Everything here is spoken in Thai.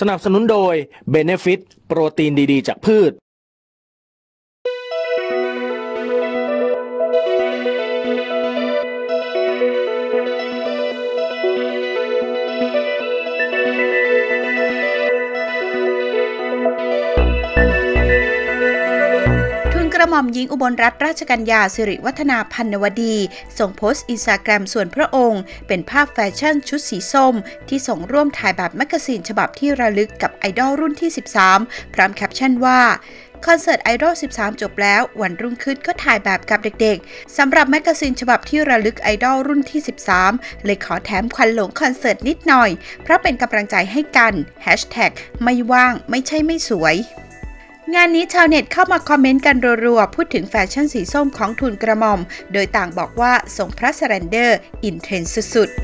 สนับสนุนโดย Benefit โปรตีนดีๆจากพืชหม่อมหญิงอุบลรัตนราชกัญญาสิริวัฒนาพันนวดีส่งโพสต์อินสตาแกรมส่วนพระองค์เป็นภาพแฟชั่นชุดสีส้มที่ส่งร่วมถ่ายแบบแมกกาซีนฉบับที่ระลึกกับไอดอลรุ่นที่13พร้อมแคปชั่นว่าคอนเสิร์ตไอดอล13จบแล้ววันรุ่งขึ้นก็ถ่ายแบบกับเด็กๆสำหรับแมกกาซีนฉบับที่ระลึกไอดอลรุ่นที่13เลยขอแถมควันหลงคอนเสิร์ตนิดหน่อยเพราะเป็นกำลังใจให้กัน#ไม่ว่างไม่ใช่ไม่สวยงานนี้ชาวเน็ตเข้ามาคอมเมนต์กันรัวๆพูดถึงแฟชั่นสีส้มของทูลกระหม่อมโดยต่างบอกว่าทรงพระสแลนเดอร์อินเทรนด์สุดๆ